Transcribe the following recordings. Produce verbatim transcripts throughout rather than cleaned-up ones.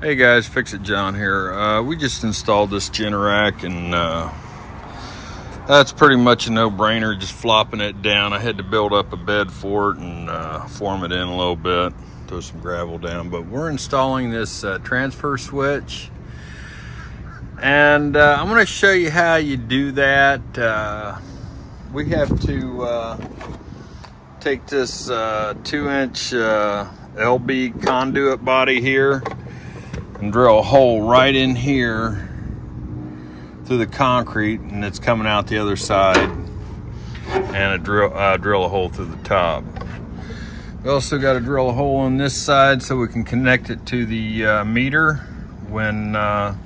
Hey guys, Fix-It-John here. Uh, we just installed this Generac, and uh, that's pretty much a no-brainer, just flopping it down. I had to build up a bed for it and uh, form it in a little bit, throw some gravel down. But we're installing this uh, transfer switch, and uh, I'm going to show you how you do that. Uh, we have to uh, take this uh, two-inch uh, L B conduit body here and drill a hole right in here through the concrete, and it's coming out the other side, and a drill uh, drill a hole through the top. We also got to drill a hole on this side so we can connect it to the uh, meter when uh,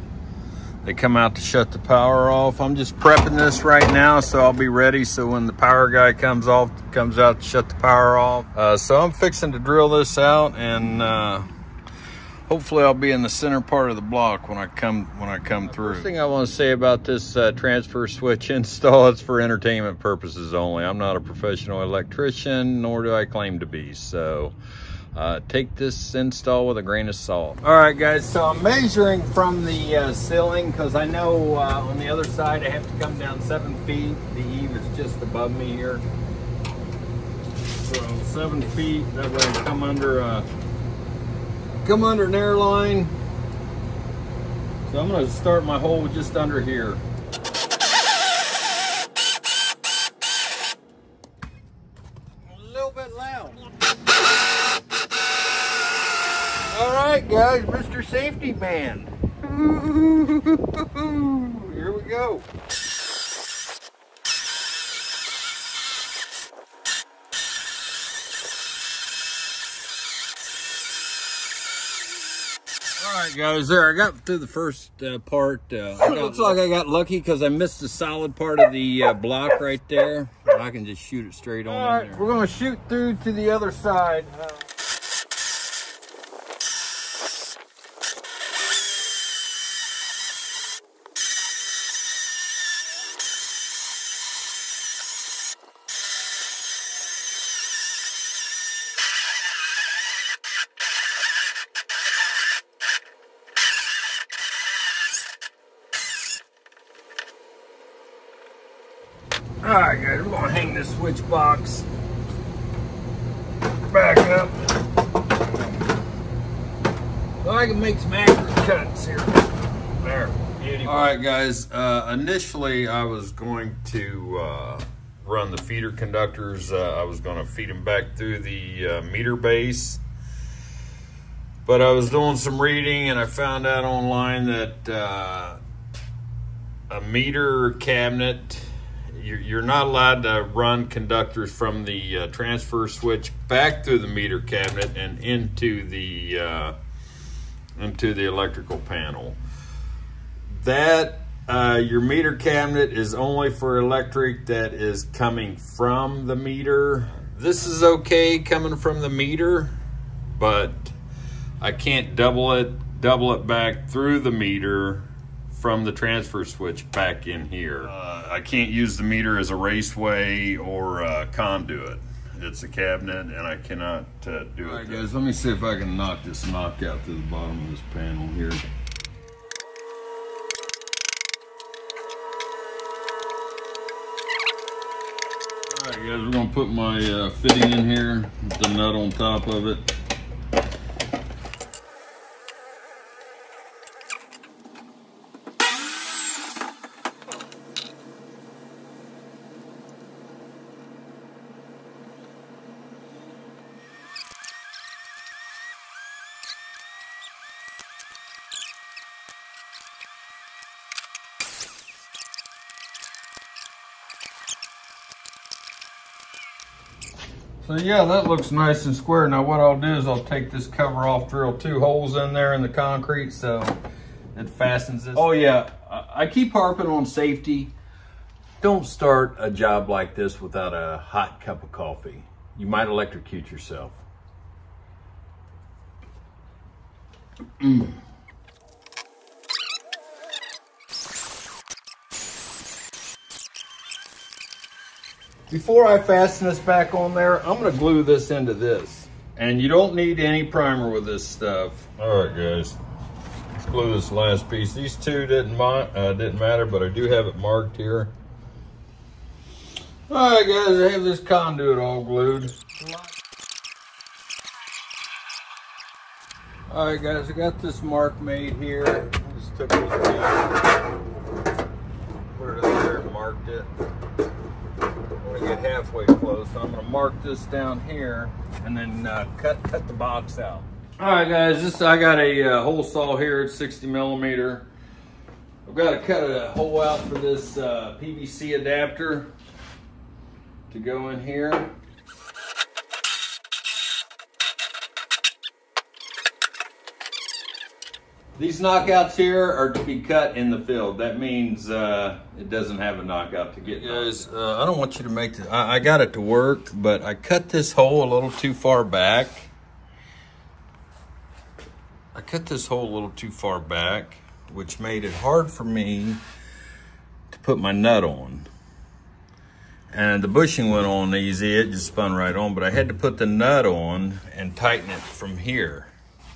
they come out to shut the power off. I'm just prepping this right now, so I'll be ready so when the power guy comes off comes out to shut the power off. Uh, so I'm fixing to drill this out, and uh, hopefully I'll be in the center part of the block when I come when I come through. First thing I want to say about this uh, transfer switch install, it's for entertainment purposes only. I'm not a professional electrician, nor do I claim to be. So uh, take this install with a grain of salt. All right, guys. So I'm measuring from the uh, ceiling because I know uh, on the other side I have to come down seven feet. The eave is just above me here. So seven feet. That way I come under a. Uh, come under an airline. So I'm going to start my hole just under here. A little bit loud. All right, guys, Mister Safety Man. Here we go. Alright guys, there I got through the first uh, part. Uh, I looks like I got lucky because I missed the solid part of the uh, block right there. I can just shoot it straight on. Alright, we're going to shoot through to the other side. Uh, All right, guys, we're going to hang this switch box back up so I can make some accurate cuts here. There. Beauty. All right, guys, uh, initially I was going to uh, run the feeder conductors. Uh, I was going to feed them back through the uh, meter base. But I was doing some reading, and I found out online that uh, a meter cabinet... You're not allowed to run conductors from the uh, transfer switch back through the meter cabinet and into the uh, into the electrical panel. That uh, your meter cabinet is only for electric that is coming from the meter. This is okay coming from the meter, but I can't double it double it back through the meter from the transfer switch back in here. Uh, I can't use the meter as a raceway or a conduit. It's a cabinet, and I cannot uh, do it. All right, guys, let me see if I can knock this knock out to the bottom of this panel here. All right, guys, we're gonna put my uh, fitting in here, with the nut on top of it. So yeah, that looks nice and square. Now what I'll do is I'll take this cover off, drill two holes in there in the concrete so it fastens this. Oh yeah, I keep harping on safety. Don't start a job like this without a hot cup of coffee. You might electrocute yourself. Before I fasten this back on there, I'm gonna glue this into this. And you don't need any primer with this stuff. All right, guys. exclude this last piece. These two didn't uh, didn't matter, but I do have it marked here. All right, guys, I have this conduit all glued. All right, guys, I got this mark made here. I just took this down, put it up there, and marked it. When I get halfway close, so I'm gonna mark this down here and then uh, cut cut the box out. All right, guys, this I got a uh, hole saw here at sixty millimeter. I've got to cut a hole out for this uh, P V C adapter to go in here. These knockouts here are to be cut in the field. That means uh, it doesn't have a knockout to get. Guys, uh, I don't want you to make this. I, I got it to work, but I cut this hole a little too far back. I cut this hole a little too far back, which made it hard for me to put my nut on. And the bushing went on easy. It just spun right on, but I had to put the nut on and tighten it from here.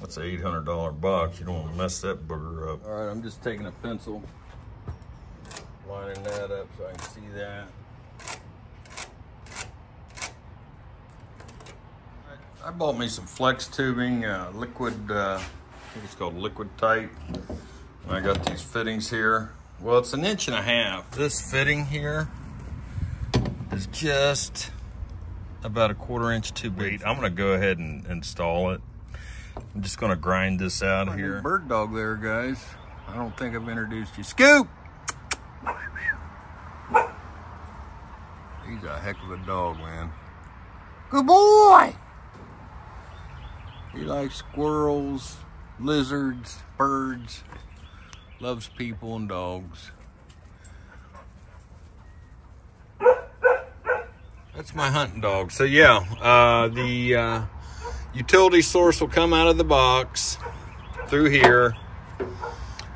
That's an eight hundred dollar box. You don't want to mess that booger up. All right, I'm just taking a pencil, lining that up so I can see that. I bought me some flex tubing, uh, liquid, uh, I think it's called liquid tight. And I got these fittings here. Well, it's an inch and a half. This fitting here is just about a quarter inch too big. I'm gonna go ahead and install it. I'm just gonna grind this out My here. Bird dog there, guys. I don't think I've introduced you. Scoop! He's a heck of a dog, man. Good boy! He likes squirrels, lizards, birds, loves people and dogs. That's my hunting dog. So yeah, uh, the uh, utility source will come out of the box through here.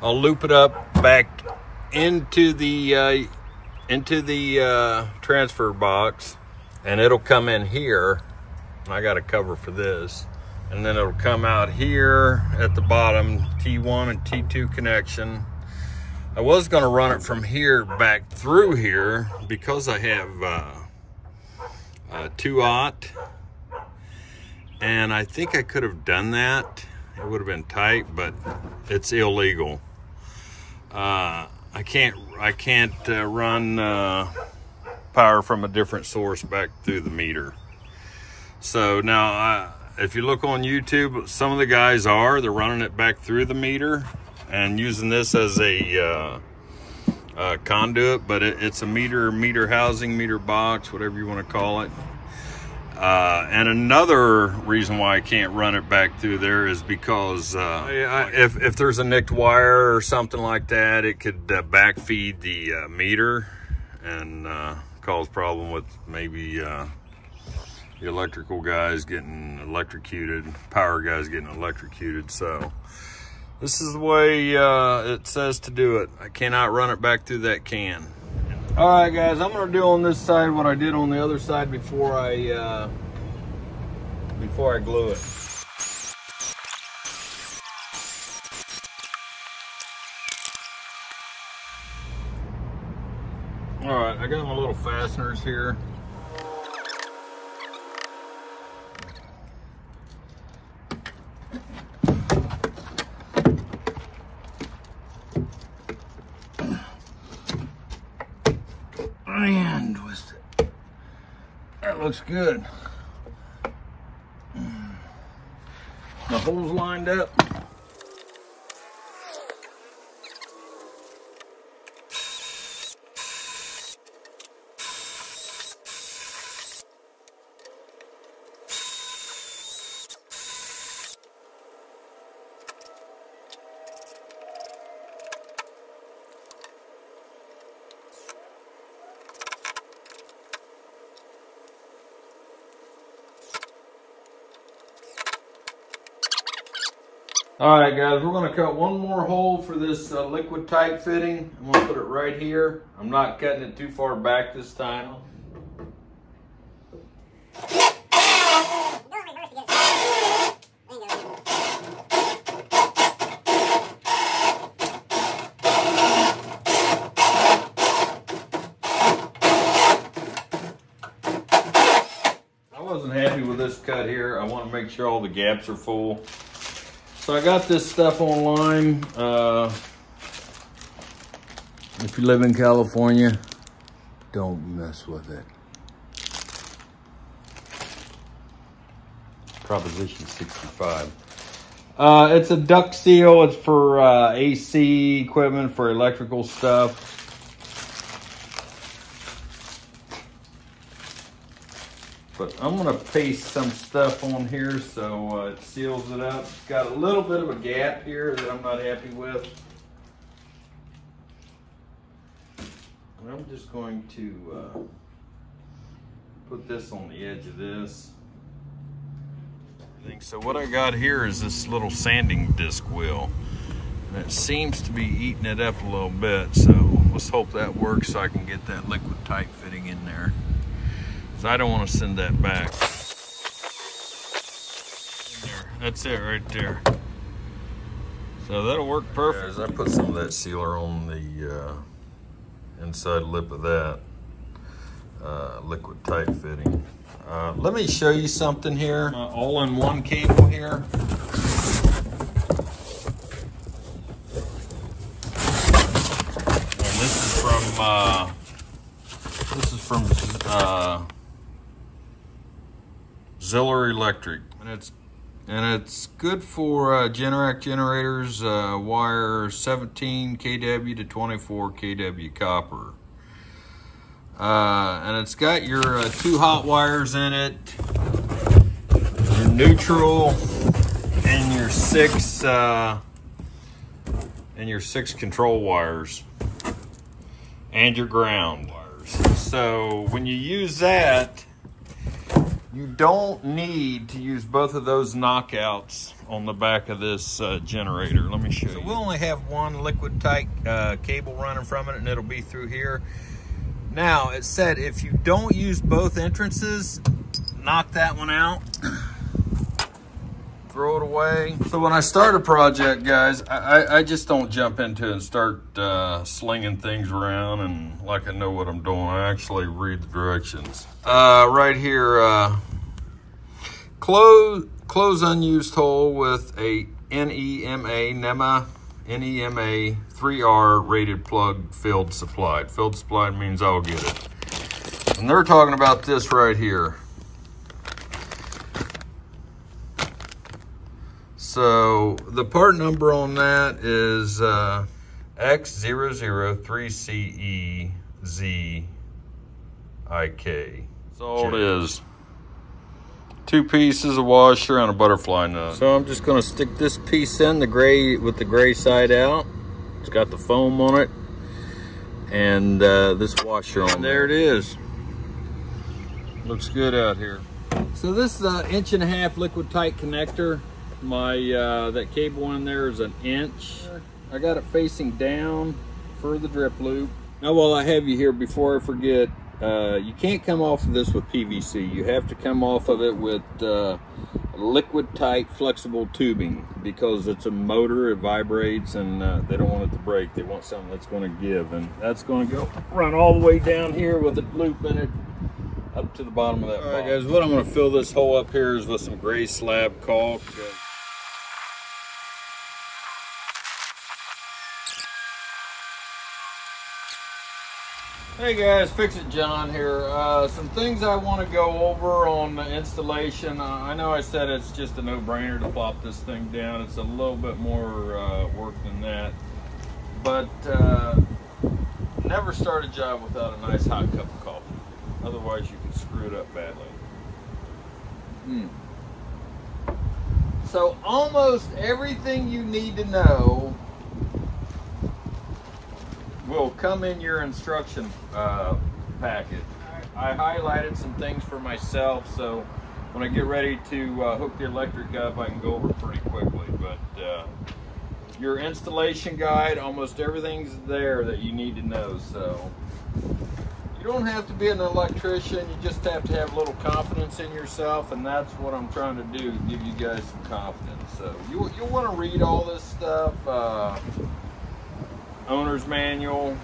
I'll loop it up back into the uh, into the uh, transfer box, and it'll come in here. I got a cover for this. And then it'll come out here at the bottom, T one and T two connection. I was gonna run it from here back through here because I have uh, uh, two aught. And I think I could have done that. It would have been tight, but it's illegal. Uh, I can't, I can't uh, run uh, power from a different source back through the meter. So now I, if you look on YouTube, some of the guys are, they're running it back through the meter and using this as a uh, uh, conduit, but it, it's a meter, meter housing, meter box, whatever you want to call it. Uh, and another reason why I can't run it back through there is because uh, I, if, if there's a nicked wire or something like that, it could uh, backfeed the uh, meter and uh, cause problem with maybe... Uh, the electrical guys getting electrocuted, power guys getting electrocuted. So this is the way uh, it says to do it. I cannot run it back through that can. All right, guys, I'm gonna do on this side what I did on the other side before I uh, before I glue it. All right, I got my little fasteners here. And twist it. That looks good. The hole's lined up. All right, guys, we're gonna cut one more hole for this uh, liquid tight fitting. I'm gonna put it right here. I'm not cutting it too far back this time. cut here. I want to make sure all the gaps are full. So I got this stuff online. Uh, if you live in California, don't mess with it. Proposition sixty-five. Uh, it's a duct seal. It's for uh, A C equipment, for electrical stuff. But I'm gonna paste some stuff on here so uh, it seals it up. It's got a little bit of a gap here that I'm not happy with. And I'm just going to uh, put this on the edge of this. So what I got here is this little sanding disc wheel, and it seems to be eating it up a little bit, so let's hope that works so I can get that liquid type fitting in there, because I don't want to send that back. There, that's it right there. So that'll work perfect. Guys, I put some of that sealer on the uh, inside lip of that uh, liquid type fitting. Uh, let me show you something here. Uh, all in one cable here. And this is from uh, this is from uh, Ziller Electric, and it's and it's good for uh, Generac generators. Uh, wire seventeen K W to twenty-four K W copper. Uh, and it's got your uh, two hot wires in it, your neutral, and your six uh, and your six control wires, and your ground wires. So when you use that, you don't need to use both of those knockouts on the back of this uh, generator. Let me show you. So we'll only have one liquid tight uh, cable running from it, and it'll be through here. Now, it said if you don't use both entrances, knock that one out, throw it away. So when I start a project, guys, I, I just don't jump into it and start uh, slinging things around and like I know what I'm doing. I actually read the directions. Uh, right here, uh, close, close unused hole with a NEMA, NEMA. NEMA three R rated plug filled supplied. Filled supplied means I'll get it. And they're talking about this right here. So the part number on that is uh, X zero zero three C E Z I K. That's all it is. Two pieces of washer and a butterfly nut. So I'm just gonna stick this piece in the gray with the gray side out. It's got the foam on it, and uh, this washer on. There it is. Looks good out here. So this is an inch and a half liquid tight connector. My uh, that cable in there is an inch. I got it facing down for the drip loop. Now while I have you here, before I forget. Uh, you can't come off of this with P V C. You have to come off of it with uh, liquid tight flexible tubing, because it's a motor, it vibrates, and uh, they don't want it to break. They want something that's going to give, and that's going to go run all the way down here with a loop in it up to the bottom of that. All right, guys, what I'm going to fill this hole up here is with some gray slab caulk. Hey guys, Fix-It-John here. Uh, some things I want to go over on the installation. Uh, I know I said it's just a no-brainer to plop this thing down. It's a little bit more uh, work than that. But uh, never start a job without a nice hot cup of coffee. Otherwise you can screw it up badly. Mm. So almost everything you need to know will come in your instruction uh, packet. I, I highlighted some things for myself, so when I get ready to uh, hook the electric up, I can go over pretty quickly. But uh, your installation guide, almost everything's there that you need to know. So you don't have to be an electrician, you just have to have a little confidence in yourself, and that's what I'm trying to do, give you guys some confidence. So you, you'll want to read all this stuff. Uh, owner's manual,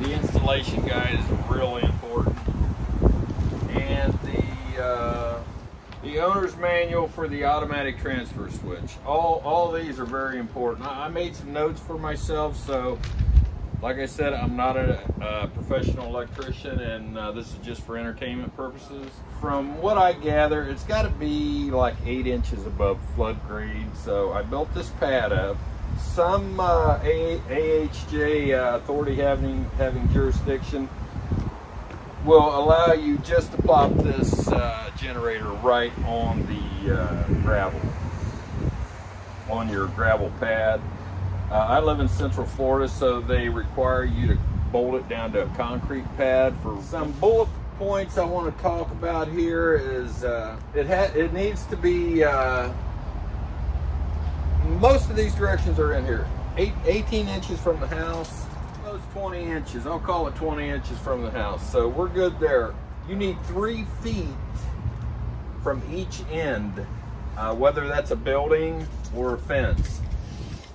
the installation guide is really important, and the uh, the owner's manual for the automatic transfer switch. All, all these are very important. I, I made some notes for myself, so like I said, I'm not a, a professional electrician, and uh, this is just for entertainment purposes. From what I gather, it's got to be like eight inches above flood grade, so I built this pad up. Some uh, A H J uh, authority having, having jurisdiction will allow you just to plop this uh, generator right on the uh, gravel, on your gravel pad. Uh, I live in Central Florida, so they require you to bolt it down to a concrete pad. For some bullet points I want to talk about here is uh, it ha it needs to be, uh, most of these directions are in here, Eight, eighteen inches from the house, close twenty inches, I'll call it twenty inches from the house, so we're good there. You need three feet from each end, uh, whether that's a building or a fence.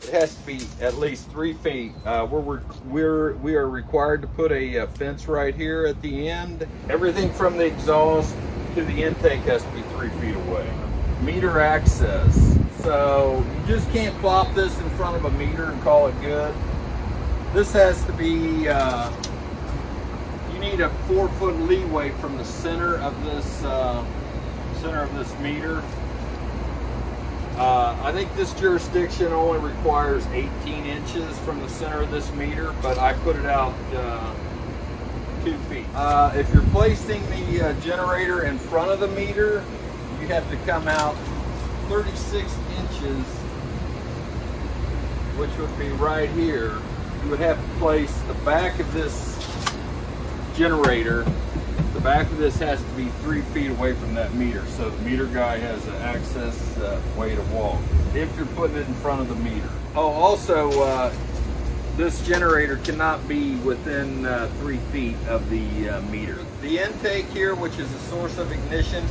It has to be at least three feet. Uh, we're, we're, we are required to put a, a fence right here at the end. Everything from the exhaust to the intake has to be three feet away. Meter access. So you just can't plop this in front of a meter and call it good. This has to be, uh, you need a four foot leeway from the center of this, uh, center of this meter. Uh, I think this jurisdiction only requires eighteen inches from the center of this meter, but I put it out uh, two feet. Uh, if you're placing the uh, generator in front of the meter, you have to come out thirty-six inches, which would be right here. You would have to place the back of this generator. The back of this has to be three feet away from that meter, so the meter guy has an access uh, way to walk if you're putting it in front of the meter. Oh, also, uh, this generator cannot be within uh, three feet of the uh, meter. The intake here, which is the source of ignition,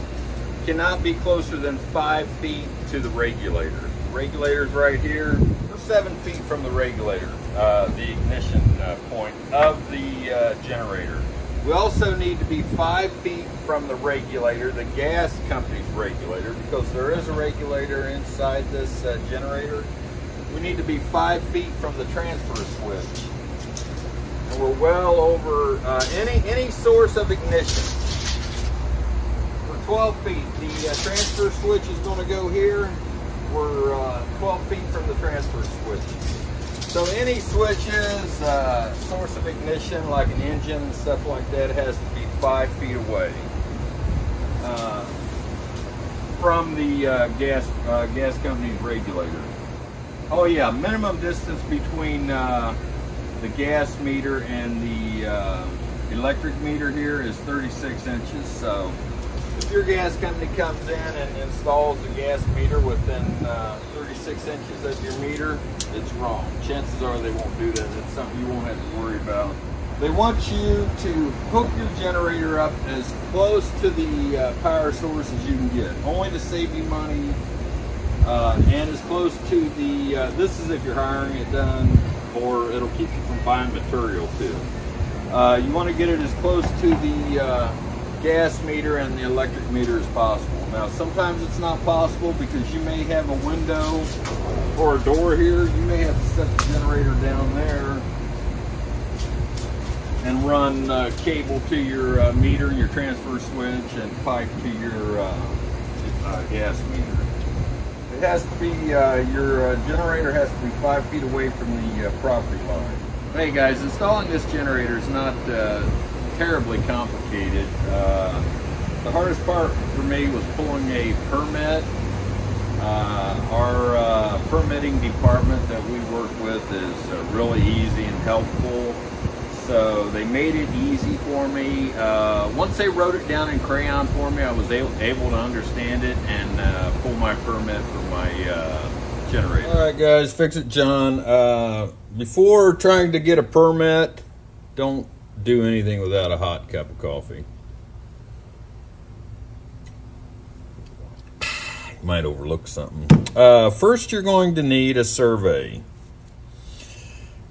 cannot be closer than five feet to the regulator. The regulator's right here. We're seven feet from the regulator, uh, the ignition uh, point of the uh, generator. We also need to be five feet from the regulator, the gas company's regulator, because there is a regulator inside this uh, generator. We need to be five feet from the transfer switch. And we're well over uh, any any source of ignition. We're twelve feet. The uh, transfer switch is going to go here. We're uh, twelve feet from the transfer switch. So any switches, uh, source of ignition, like an engine and stuff like that, has to be five feet away uh, from the uh, gas uh, gas company's regulator. Oh yeah, minimum distance between uh, the gas meter and the uh, electric meter here is thirty-six inches. So if your gas company comes in and installs the gas meter within uh, thirty-six inches of your meter, it's wrong. Chances are they won't do that. It's something you won't have to worry about. They want you to hook your generator up as close to the uh, power source as you can get, only to save you money, uh, and as close to the, uh, this is if you're hiring it done, or it'll keep you from buying material too. Uh, you want to get it as close to the uh, gas meter and the electric meter as possible. Now sometimes it's not possible because you may have a window or a door here. You may have to set the generator down there and run uh, cable to your uh, meter, your transfer switch, and pipe to your uh, uh, gas meter. It has to be, uh, your uh, generator has to be five feet away from the uh, property line. Hey guys, installing this generator is not uh, terribly complicated. Uh, the hardest part for me was pulling a permit. Uh, our uh, permitting department that we work with is uh, really easy and helpful, so they made it easy for me. Uh, once they wrote it down in crayon for me, I was able, able to understand it and uh, pull my permit for my uh, generator. All right guys, Fix-It-John. Uh, before trying to get a permit, don't do anything without a hot cup of coffee. You might overlook something. Uh, first, you're going to need a survey.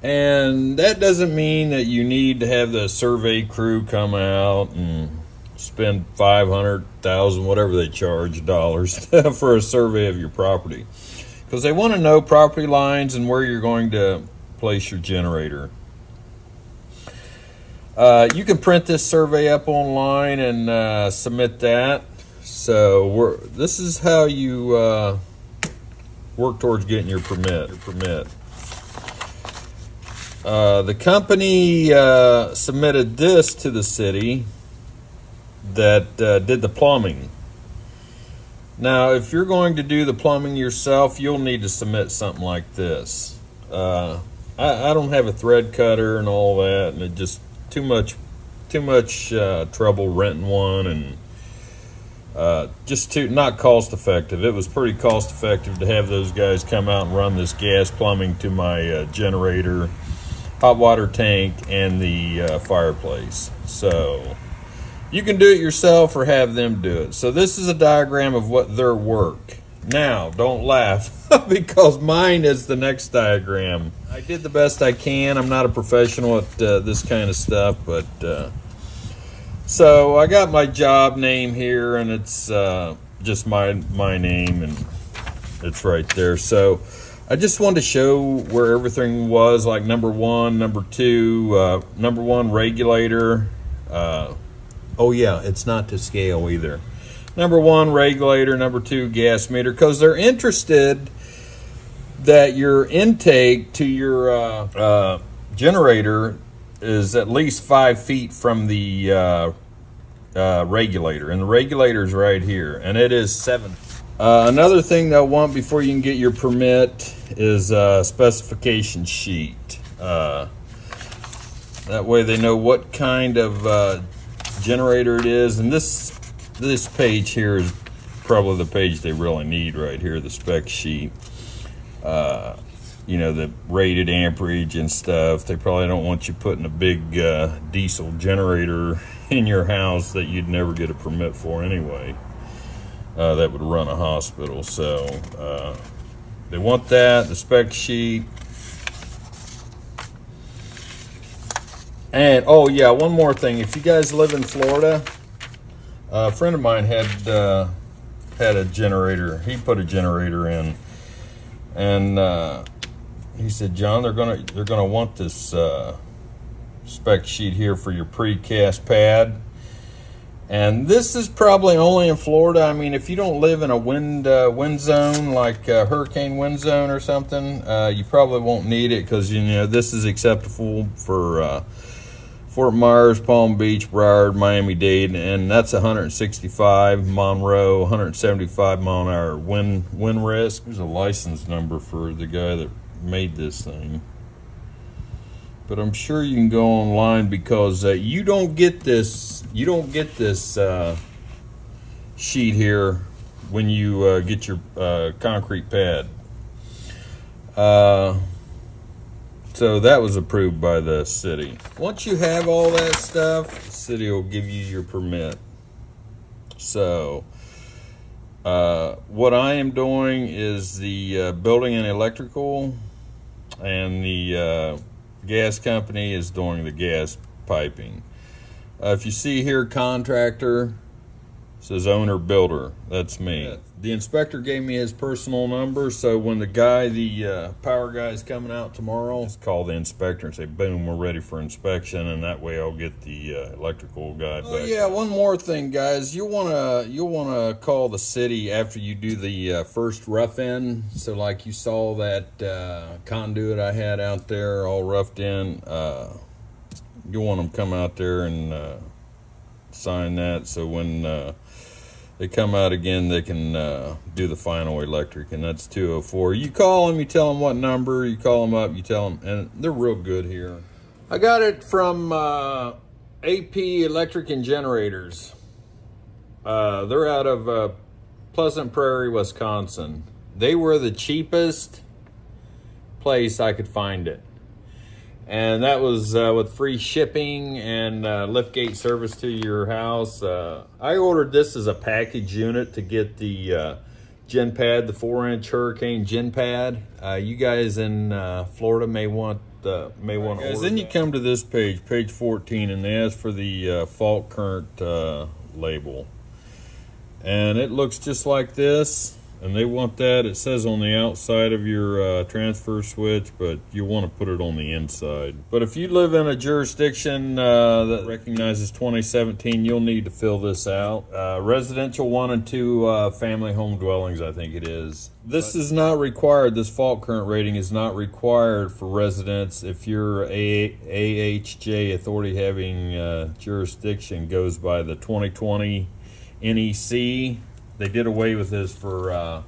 And that doesn't mean that you need to have the survey crew come out and spend five hundred thousand, whatever they charge, dollars for a survey of your property, because they want to know property lines and where you're going to place your generator. Uh, you can print this survey up online and uh, submit that. So we're, this is how you uh, work towards getting your permit. Your permit. Uh, the company uh, submitted this to the city that uh, did the plumbing. Now, if you're going to do the plumbing yourself, you'll need to submit something like this. Uh, I, I don't have a thread cutter and all that, and it just too much, too much uh, trouble renting one, and uh, just too not cost effective. It was pretty cost effective to have those guys come out and run this gas plumbing to my uh, generator, hot water tank, and the uh, fireplace. So you can do it yourself or have them do it. So this is a diagram of what their work. Now, don't laugh, because mine is the next diagram. I did the best I can. I'm not a professional at uh, this kind of stuff, but uh, so I got my job name here, and it's uh, just my my name, and it's right there. So I just wanted to show where everything was, like number one, number two, uh, number one regulator. Uh, oh yeah, it's not to scale either. Number one, regulator. Number two, gas meter. Because they're interested that your intake to your uh, uh, generator is at least five feet from the uh, uh, regulator. And the regulator's right here. And it is seven. Uh, another thing they'll want before you can get your permit is a specification sheet. Uh, that way they know what kind of uh, generator it is. And this... This page here is probably the page they really need right here, the spec sheet. Uh, you know, the rated amperage and stuff. They probably don't want you putting a big uh, diesel generator in your house that you'd never get a permit for anyway. Uh, that would run a hospital. So uh, they want that, the spec sheet. And, oh yeah, one more thing. If you guys live in Florida... Uh, a friend of mine had uh, had a generator. He put a generator in, and uh, he said, "John, they're gonna they're gonna want this uh, spec sheet here for your precast pad." And this is probably only in Florida. I mean, if you don't live in a wind uh, wind zone, like a hurricane wind zone or something, uh, you probably won't need it, because you know this is acceptable for. Uh, Fort Myers, Palm Beach, Broward, Miami-Dade, and that's one hundred sixty-five Monroe, one hundred seventy-five mile an hour wind, wind risk. There's a license number for the guy that made this thing. But I'm sure you can go online, because uh, you don't get this, you don't get this uh, sheet here when you uh, get your uh, concrete pad. Uh, So that was approved by the city. Once you have all that stuff, the city will give you your permit. So uh, what I am doing is the uh, building and electrical, and the uh, gas company is doing the gas piping. Uh, if you see here, contractor, it says owner builder. That's me. The inspector gave me his personal number, so when the guy, the uh, power guy is coming out tomorrow, just call the inspector and say, boom, we're ready for inspection, and that way I'll get the uh, electrical guy back. Oh yeah, one more thing, guys. You wanna you wanna call the city after you do the uh, first rough in. So like you saw that uh, conduit I had out there all roughed in. Uh, you want them to come out there and uh, sign that, so when uh, they come out again, they can uh, do the final electric, and that's two oh four. You call them, you tell them what number, you call them up, you tell them, and they're real good here. I got it from uh, A P Electric and Generators. Uh, they're out of uh, Pleasant Prairie, Wisconsin. They were the cheapest place I could find it. And that was uh, with free shipping and uh, liftgate service to your house. Uh, I ordered this as a package unit to get the uh, gen pad, the four inch Hurricane gen pad. Uh, you guys in uh, Florida may want uh, may want to order. Then you come to this page, page fourteen, and they ask for the uh, fault current uh, label. And it looks just like this, and they want that. It says on the outside of your uh, transfer switch, but you want to put it on the inside. But if you live in a jurisdiction uh, that recognizes twenty seventeen, you'll need to fill this out. Uh, residential one and two uh, family home dwellings, I think it is. This is not required. This fault current rating is not required for residents if your A H J authority having uh, jurisdiction goes by the twenty twenty N E C. They did away with this for uh,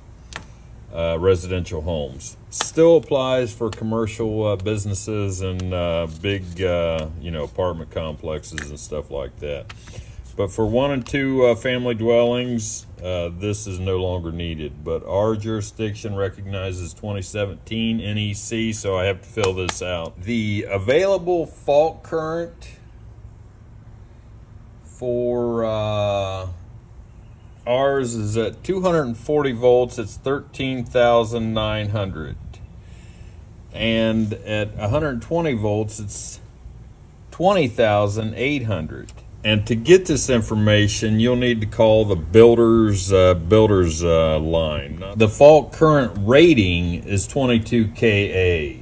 uh, residential homes. Still applies for commercial uh, businesses and uh, big, uh, you know, apartment complexes and stuff like that. But for one and two uh, family dwellings, uh, this is no longer needed. But our jurisdiction recognizes twenty seventeen N E C, so I have to fill this out. The available fault current for... Uh, ours is at two hundred forty volts, it's thirteen thousand nine hundred. And at one hundred twenty volts, it's twenty thousand eight hundred. And to get this information, you'll need to call the builder's uh, builder's uh, line. The fault current rating is twenty-two K A.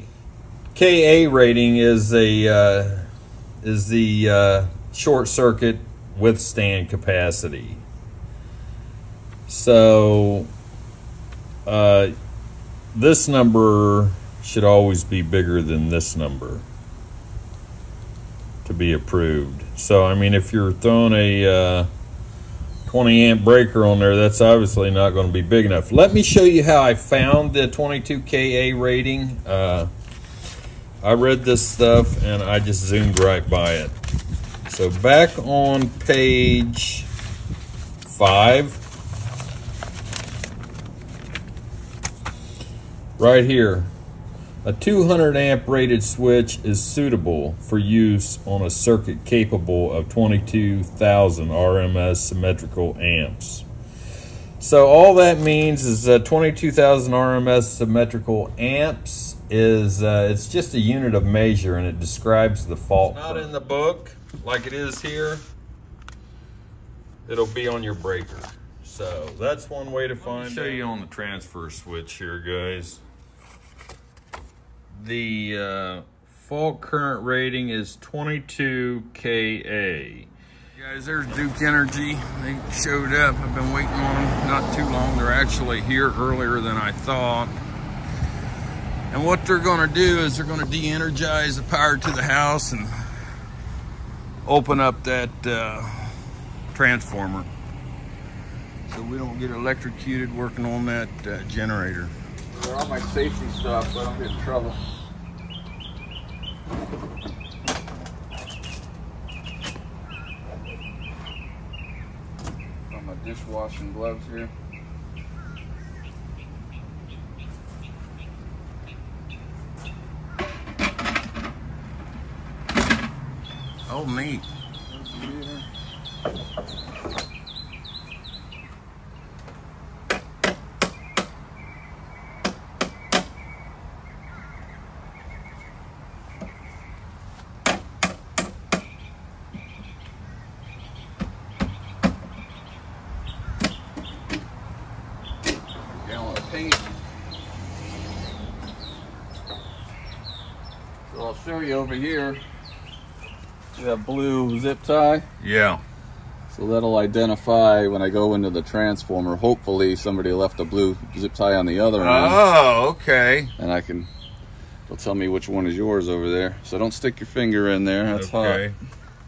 K A rating is a uh, is the uh, short circuit withstand capacity. So, uh, this number should always be bigger than this number to be approved. So, I mean, if you're throwing a uh, twenty amp breaker on there, that's obviously not going to be big enough. Let me show you how I found the twenty-two K A rating. Uh, I read this stuff and I just zoomed right by it. So, back on page five. Right here, a two hundred amp rated switch is suitable for use on a circuit capable of twenty-two thousand R M S symmetrical amps. So all that means is uh, twenty-two thousand R M S symmetrical amps is uh, it's just a unit of measure, and it describes the fault. It's not in the book like it is here. It'll be on your breaker. So that's one way to find. I'll show you on the transfer switch here, guys. The uh, fault current rating is twenty-two K A. Guys, there's Duke Energy. They showed up. I've been waiting on them not too long. They're actually here earlier than I thought. And what they're going to do is they're going to de-energize the power to the house and open up that uh, transformer so we don't get electrocuted working on that uh, generator. They're all my safety stuff, so I don't get in trouble. Got my dishwashing gloves here. Oh, neat. Over here, that blue zip tie. Yeah. So that'll identify when I go into the transformer. Hopefully somebody left a blue zip tie on the other end. Oh, okay. And I can, they'll tell me which one is yours over there. So don't stick your finger in there. That's okay.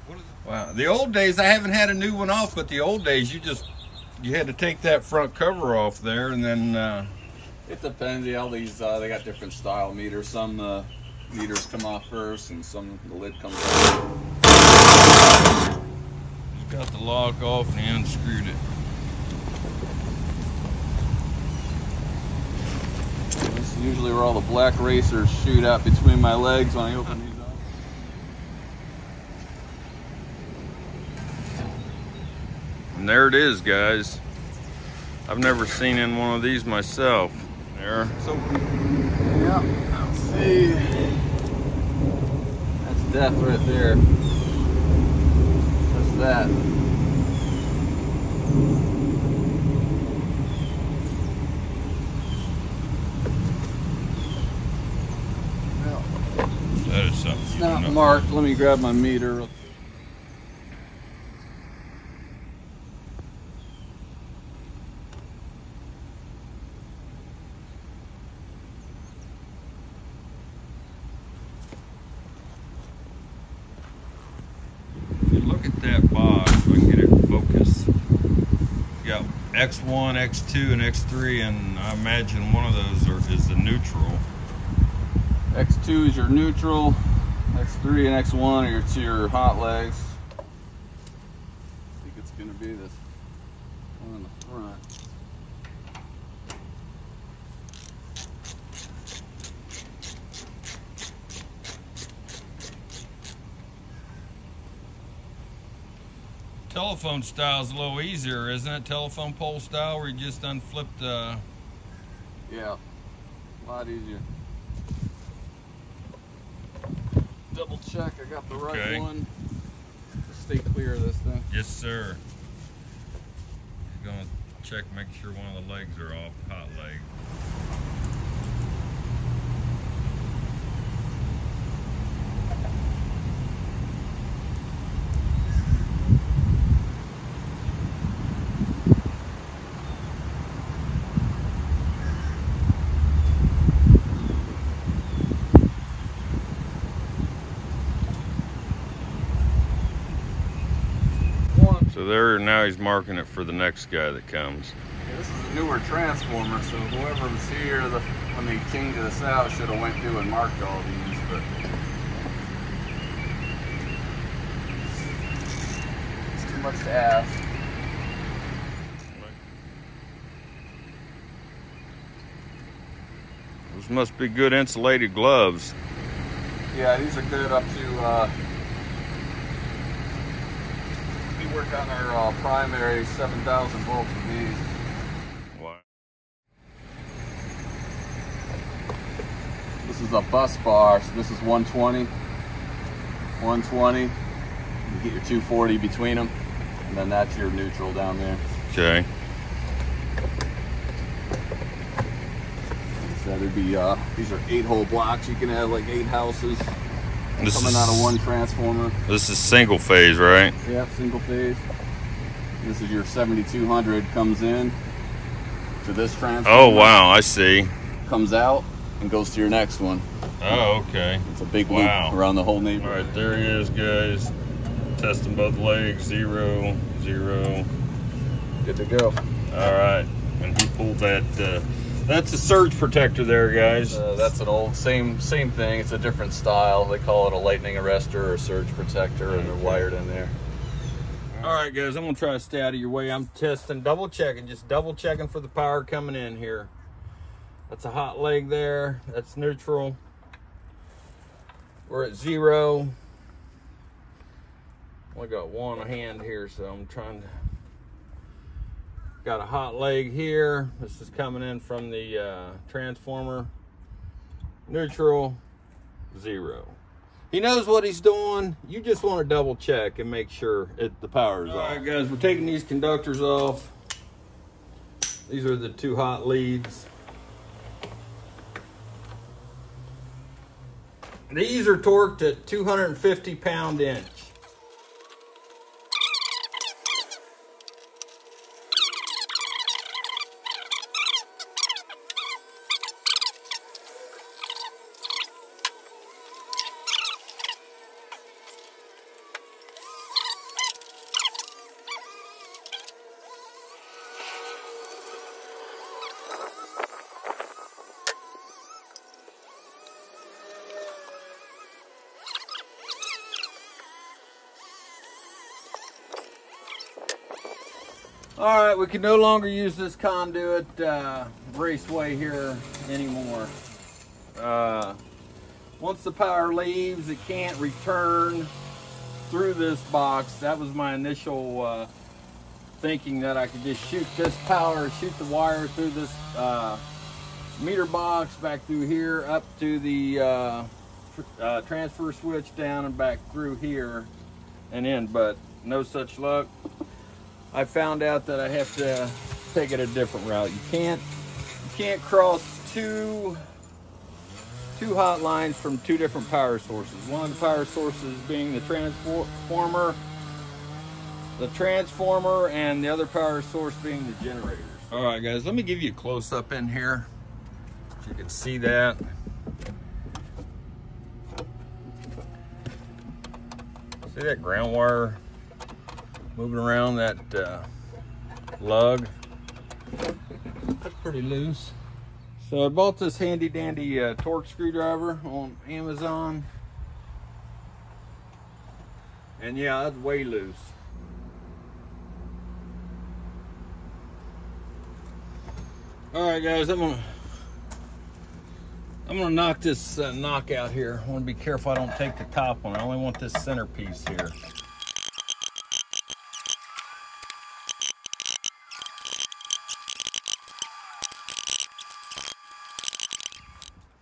Hot. Wow. The old days, I haven't had a new one off, but the old days, you just, you had to take that front cover off there and then. Uh... It depends. All these, uh, they got different style meters. Some, uh, meters come off first, and some the lid comes off. Just got the lock off and he unscrewed it. This is usually where all the black racers shoot out between my legs when I open these up. And there it is, guys. I've never seen in one of these myself. There. So, yeah. Let's see. Death right there. That's that. not no. marked. Let me grab my meter. Look at that box. If I can get it focused. Yeah, X one, X two, and X three, and I imagine one of those are, is the neutral. X two is your neutral, X three and X one are your, to your hot legs. I think it's going to be this one in the front. Telephone style is a little easier, isn't it? Telephone pole style where you just unflip the... Yeah, a lot easier. Double check, I got the right okay. one. Just stay clear of this thing. Yes, sir. Just gonna check, make sure one of the legs are off, hot leg. So there, now he's marking it for the next guy that comes. Yeah, this is a newer transformer, so whoever was here the, when they came to this out should have went through and marked all these. But it's too much to ask. Those must be good insulated gloves. Yeah, these are good up to. Uh, Work on our uh, primary seven thousand volts of these. Wow. This is a bus bar, so this is one twenty, one twenty. You get your two forty between them, and then that's your neutral down there. Okay. So that'd be, uh, these are eight hole blocks. You can have like eight houses. This coming is, out of one transformer. This is single phase, right? Yeah, single phase. This is your seventy-two hundred comes in to this transformer. Oh, wow, I see. Comes out and goes to your next one. Oh, okay. It's a big wow. loop around the whole neighborhood. All right, there he is, guys. Testing both legs, zero, zero. Good to go. All right, and he pulled that. Uh, That's a surge protector there, guys. Uh, that's an old, same same thing. It's a different style. They call it a lightning arrestor or a surge protector, and they're wired in there. All right, guys, I'm going to try to stay out of your way. I'm testing, double checking, just double checking for the power coming in here. That's a hot leg there. That's neutral. We're at zero. Only got one hand here, so I'm trying to... Got a hot leg here. This is coming in from the uh, transformer. Neutral, zero. He knows what he's doing. You just want to double check and make sure it, the power is off. All right, guys, we're taking these conductors off. These are the two hot leads. These are torqued at two hundred fifty pound inch. All right, we can no longer use this conduit uh, raceway here anymore. Uh, once the power leaves, it can't return through this box. That was my initial uh, thinking, that I could just shoot this power, shoot the wire through this uh, meter box, back through here, up to the uh, tr uh, transfer switch, down and back through here and in, but no such luck. I found out that I have to take it a different route. You can't, you can't cross two, two hot lines from two different power sources. One of the power sources being the transformer, the transformer, and the other power source being the generators. All right, guys, let me give you a close up in here. So you can see that. See that ground wire moving around that uh, lug? That's pretty loose. So I bought this handy dandy uh, torque screwdriver on Amazon. And yeah, that's way loose. All right, guys, I'm gonna, I'm gonna knock this uh, knock out here. I wanna be careful I don't take the top one. I only want this center piece here.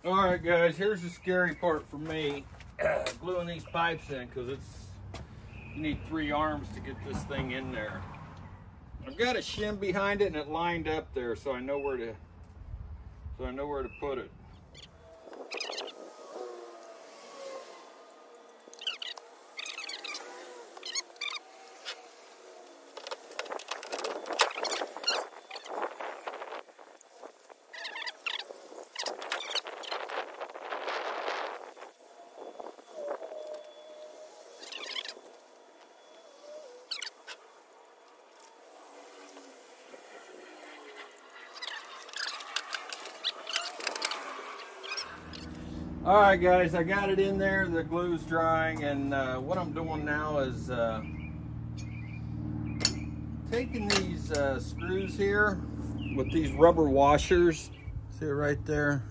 All right, guys, here's the scary part for me, uh, gluing these pipes in, because it's you need three arms to get this thing in there. I've got a shim behind it and it lined up there, so I know where to so I know where to put it. All right, guys, I got it in there, the glue's drying, and uh, what I'm doing now is uh, taking these uh, screws here with these rubber washers, see it right there?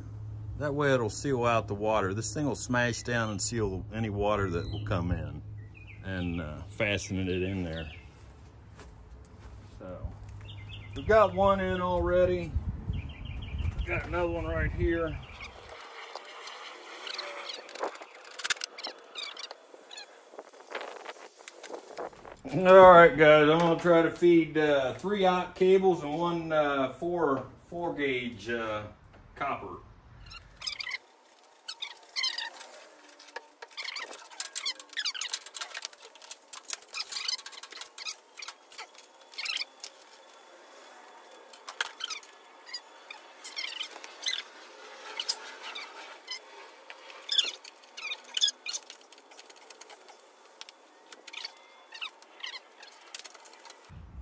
That way it'll seal out the water. This thing will smash down and seal any water that will come in, and uh, fastening it in there. So, we've got one in already. We've got another one right here. All right, guys, I'm gonna try to feed uh, three aught cables and one uh, four four gauge uh, copper.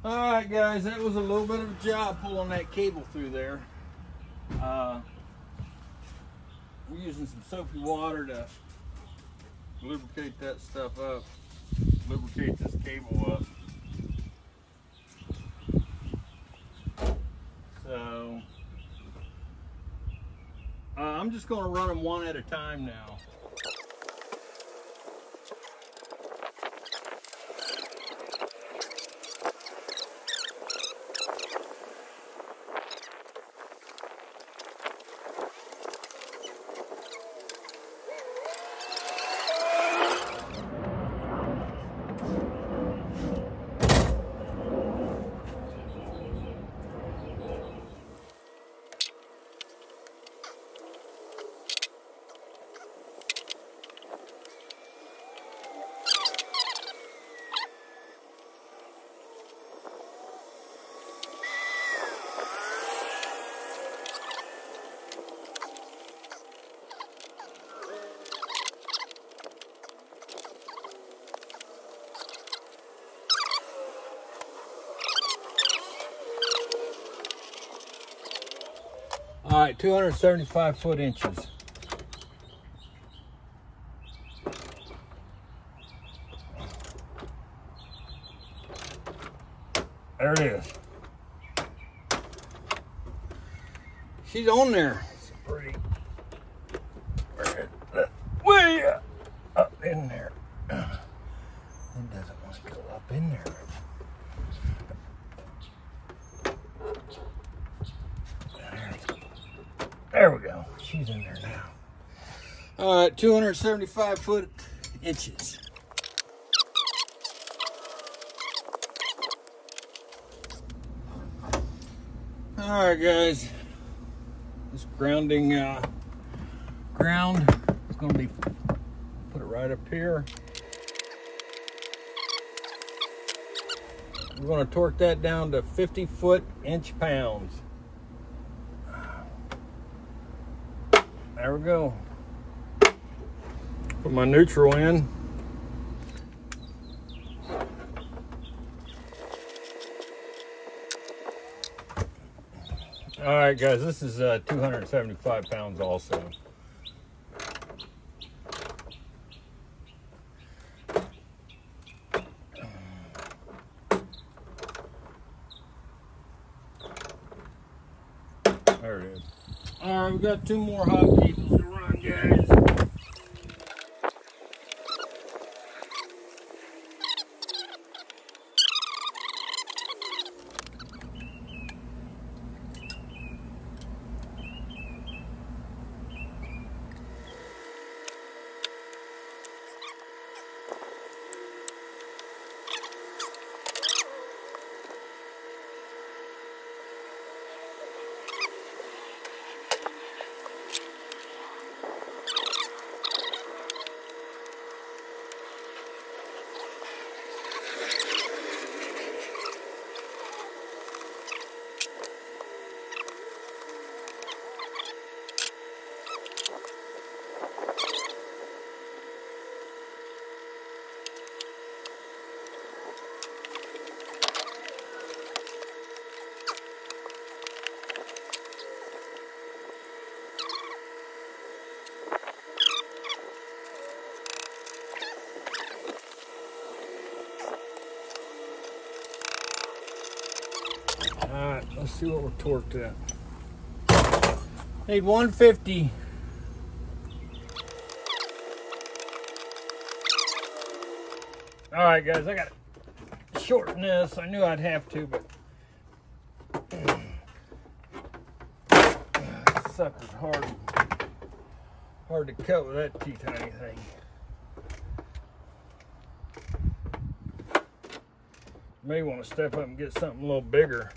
All right, guys, that was a little bit of a job pulling that cable through there. Uh, we're using some soapy water to lubricate that stuff up, lubricate this cable up. So, uh, I'm just gonna run them one at a time now. All right, two hundred seventy-five foot inches. There it is. She's on there. It's pretty. Way up in there. It doesn't want to go up in there. There we go. She's in there now. All right, two hundred seventy-five foot inches. All right, guys. This grounding uh, ground. It's going to be, put it right up here. We're going to torque that down to fifty foot inch pounds. There we go. Put my neutral in. All right, guys, this is uh, two hundred seventy-five pounds also. There it is. All right, we've got two more hot keepers to run, guys. All right, let's see what we're torqued at. Need one fifty. All right, guys, I got to shorten this. I knew I'd have to, but that sucker's hard, hard to cut with that too tiny thing. May want to step up and get something a little bigger.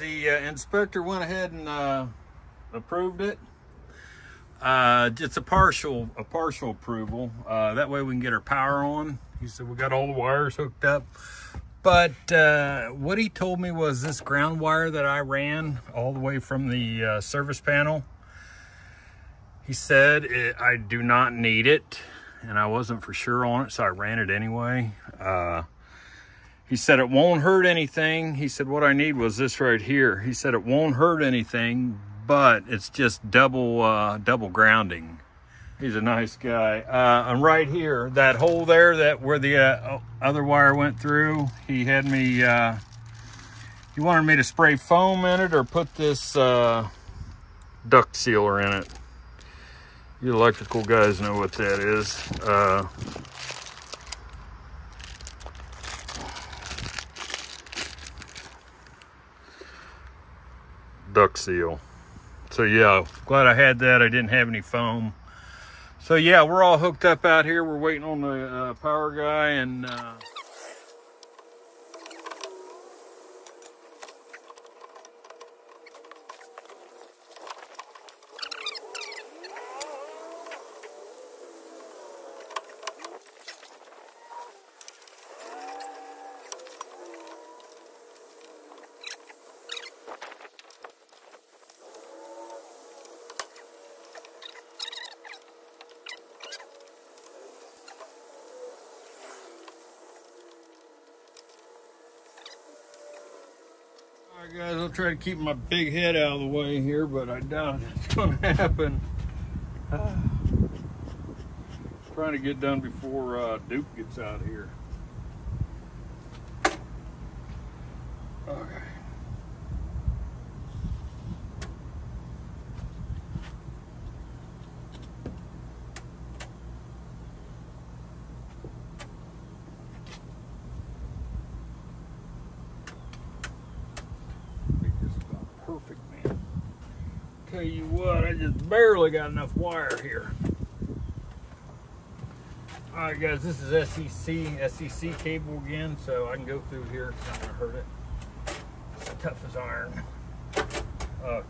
The uh, inspector went ahead and uh, approved it. Uh, it's a partial, a partial approval. Uh, that way we can get our power on. He said we got all the wires hooked up. But uh, what he told me was this ground wire that I ran all the way from the uh, service panel. He said it, I do not need it, and I wasn't for sure on it, so I ran it anyway. Uh, He said, it won't hurt anything. He said, what I need was this right here. He said, it won't hurt anything, but it's just double uh, double grounding. He's a nice guy. Uh, and right here, that hole there that where the uh, other wire went through, he had me, uh, he wanted me to spray foam in it or put this uh, duct sealer in it. You electrical guys know what that is. Uh, Duct seal. So yeah, glad I had that. I didn't have any foam, So yeah, we're all hooked up out here. We're waiting on the uh, power guy, and uh, guys, I'll try to keep my big head out of the way here, but I doubt it's going to happen. Uh, trying to get done before uh, Duke gets out of here. Okay. Tell you what, I just barely got enough wire here. All right, guys, this is S E C S E C cable again, so I can go through here. It's not gonna hurt it. It's tough as iron. Okay.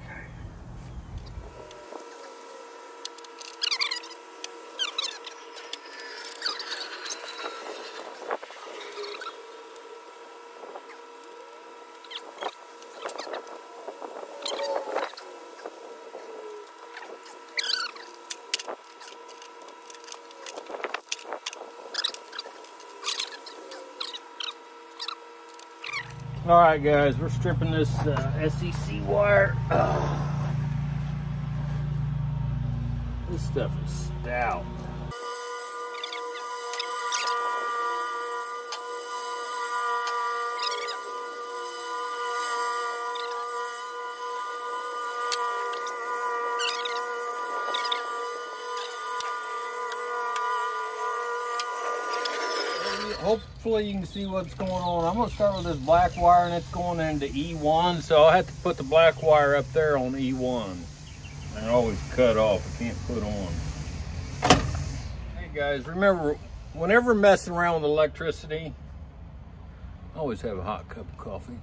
All right, guys, we're stripping this uh, S E C wire. Ugh. This stuff is stout. Hopefully you can see what's going on. I'm gonna start with this black wire, and it's going into E one, so I'll have to put the black wire up there on E one. They're always cut off, I can't put on. Hey guys, remember, whenever messing around with electricity, I always have a hot cup of coffee.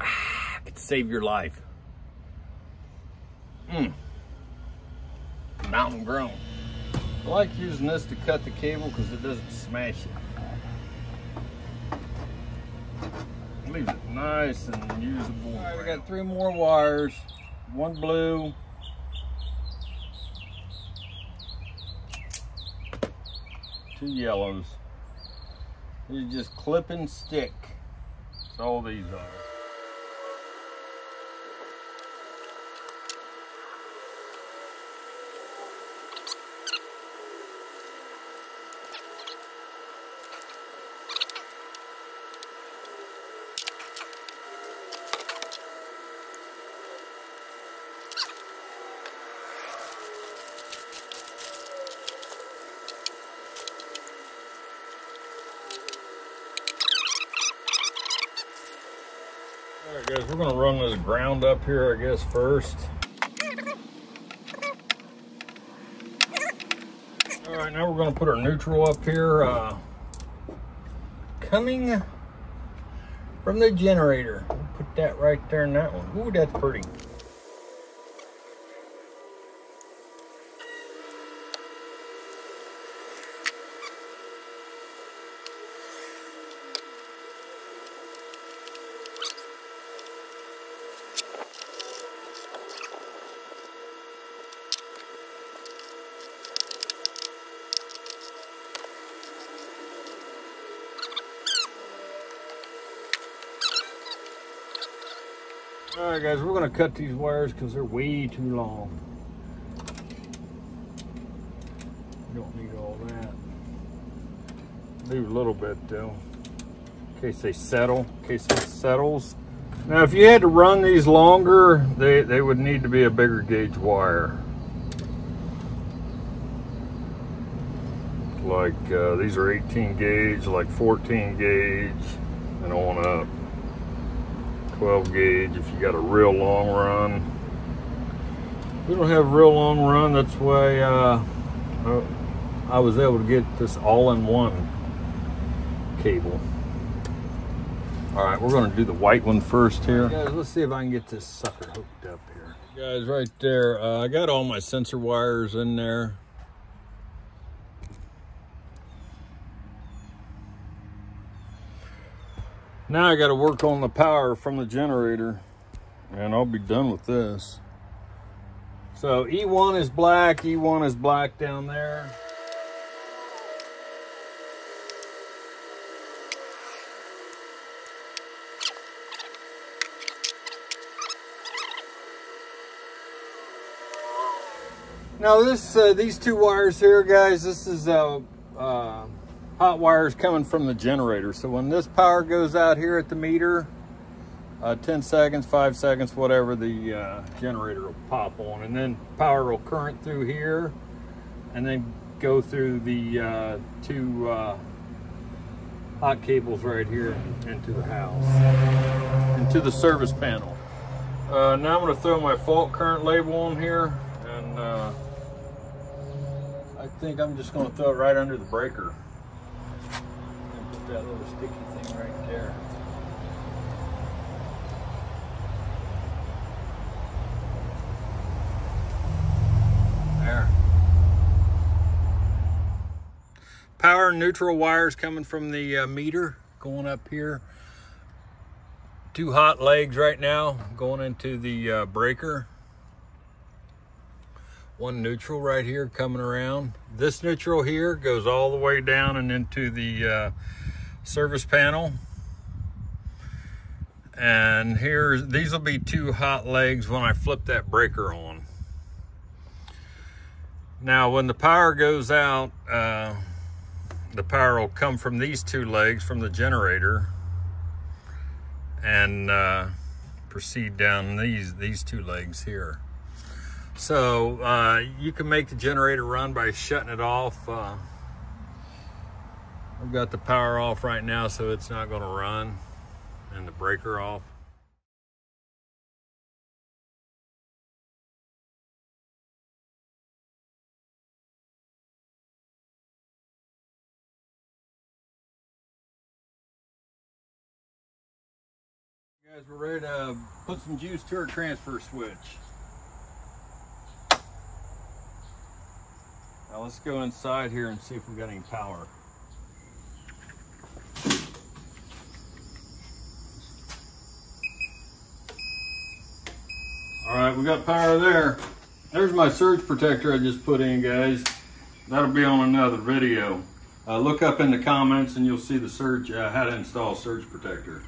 Ah, it can save your life. Mmm, mountain grown. I like using this to cut the cable because it doesn't smash it. It leaves it nice and usable. All right, we got three more wires. One blue. Two yellows. These are just clip and stick. That's all these are. Alright guys, we're gonna run this ground up here, I guess, first. Alright, now we're gonna put our neutral up here. Uh, coming from the generator. We'll put that right there in that one. Ooh, that's pretty. All right, guys, we're gonna cut these wires because they're way too long. You don't need all that. Leave a little bit though, in case they settle, in case it settles. Now, if you had to run these longer, they, they would need to be a bigger gauge wire. Like, uh, these are eighteen gauge, like fourteen gauge, and on up. twelve gauge if you got a real long run. we don't have a real long run. That's why uh, I was able to get this all-in-one cable. All right, we're going to do the white one first here. Guys, let's see if I can get this sucker hooked up here. Guys, right there, uh, I got all my sensor wires in there. Now I got to work on the power from the generator, and I'll be done with this. So E one is black, E one is black down there. Now this, uh, these two wires here, guys, this is uh, uh, hot wires coming from the generator. So when this power goes out here at the meter, Uh, ten seconds, five seconds, whatever, the uh, generator will pop on, and then power will current through here and then go through the uh, two uh, hot cables right here into the house, into the service panel. Uh, now I'm going to throw my fault current label on here, and uh, I think I'm just going to throw it right under the breaker and put that little sticky thing right there. Power neutral wires coming from the uh, meter going up here. Two hot legs right now going into the uh, breaker. One neutral right here coming around. This neutral here goes all the way down and into the uh, service panel. And here, these will be two hot legs when I flip that breaker on. Now when the power goes out, uh, the power will come from these two legs from the generator and uh, proceed down these these two legs here. So uh, you can make the generator run by shutting it off. Uh, I've got the power off right now, so it's not going to run, and the breaker off. Guys, we're ready to put some juice to our transfer switch. Now let's go inside here and see if we got any power. All right, we got power there. There's my surge protector I just put in, guys. That'll be on another video. Uh, look up in the comments and you'll see the surge, uh, how to install surge protector.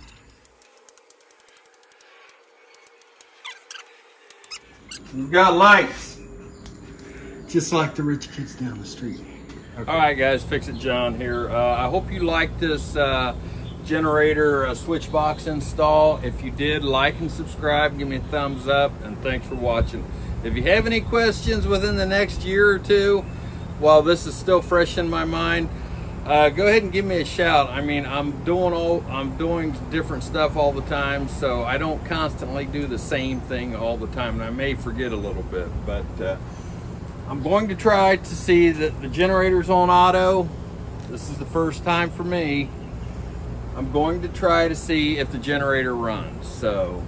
We've got lights, just like the rich kids down the street. Okay. All right, guys, Fix-It-John here. Uh, I hope you liked this uh, generator uh, switch box install. If you did, like and subscribe, give me a thumbs up, and thanks for watching. If you have any questions within the next year or two, while this is still fresh in my mind, uh, go ahead and give me a shout. I mean, I'm doing all, I'm doing different stuff all the time, so I don't constantly do the same thing all the time, and I may forget a little bit, but uh, I'm going to try to see that the generator's on auto. This is the first time for me. I'm going to try to see if the generator runs. So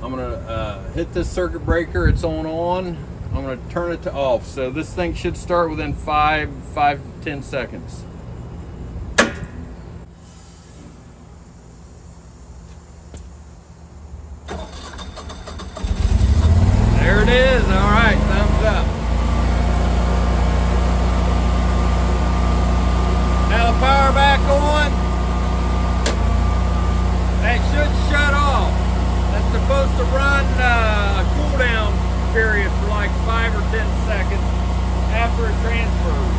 I'm gonna uh, hit this circuit breaker. It's on on. I'm gonna turn it to off. So this thing should start within five, five to ten seconds. There it is. All right, thumbs up. Now the power back on. That should shut off. That's supposed to run uh, a cool down period for like five or ten seconds after it transfers.